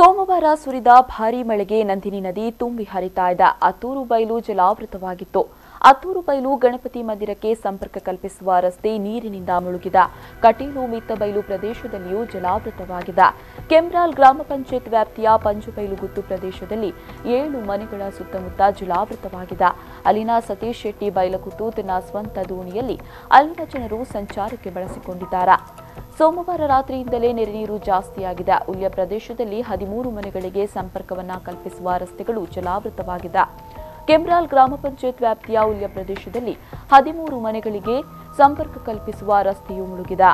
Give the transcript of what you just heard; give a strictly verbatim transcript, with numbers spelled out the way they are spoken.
ಸೋಮವಾರ ಸುರಿದ ಭಾರೀ ಮಳೆಗೆ ನಂದಿನಿ ನದಿ ತುಂಬಿ ಹರಿತಾ ಇದ್ದ ಆತೂರು ಬೈಲು ಜಲಾವೃತವಾಗಿತ್ತು. ಆತೂರು ಬೈಲು ಗಣಪತಿ ಮಂದಿರಕ್ಕೆ ಸಂಪರ್ಕ ಕಲ್ಪಿಸುವ ರಸ್ತೆ ನೀರಿನಿಂದ ಮುಳುಗಿದ. ಕಟೀಲು ಮಿತ್ತಬೈಲು ಪ್ರದೇಶದಲ್ಲಿಯೂ ಜಲಾವೃತವಾಗಿದೆ. ಕೆಂಬ್ರಾಲ್ ಗ್ರಾಮ ಪಂಚಾಯತ್ ವ್ಯಾಪ್ತಿಯ ಪಂಜುಬೈಲು ಗುತ್ತು ಪ್ರದೇಶದಲ್ಲಿ ಏಳು ಮನೆಗಳ ಸುತ್ತಮುತ್ತ ಜಲಾವೃತವಾಗಿದೆ. ಅಲ್ಲಿನ ಸತೀಶ್ ಶೆಟ್ಟಿ ಬೈಲಕುತ್ತು ತನ್ನ ಸ್ವಂತ ದೋಣಿಯಲ್ಲಿ ಅಲ್ಲಿನ ಜನರು ಸಂಚಾರಕ್ಕೆ ಬಳಸಿಕೊಂಡಿದ್ದಾರೆ. ಸೋಮವಾರ ರಾತ್ರಿಯಿಂದಲೇ ನೆರೆ ನೀರು ಜಾಸ್ತಿಯಾಗಿದೆ. ಉಳ್ಯ ಪ್ರದೇಶದಲ್ಲಿ ಹದಿಮೂರು ಮನೆಗಳಿಗೆ ಸಂಪರ್ಕವನ್ನು ಕಲ್ಪಿಸುವ ರಸ್ತೆಗಳು ಜಲಾವೃತವಾಗಿದೆ. ಕೆಂಬ್ರಾಲ್ ಗ್ರಾಮ ಪಂಚಾಯತ್ ವ್ಯಾಪ್ತಿಯ ಉಳ್ಯ ಪ್ರದೇಶದಲ್ಲಿ ಹದಿಮೂರು ಮನೆಗಳಿಗೆ ಸಂಪರ್ಕ ಕಲ್ಪಿಸುವ ರಸ್ತೆಯೂ ಮುಳುಗಿದೆ.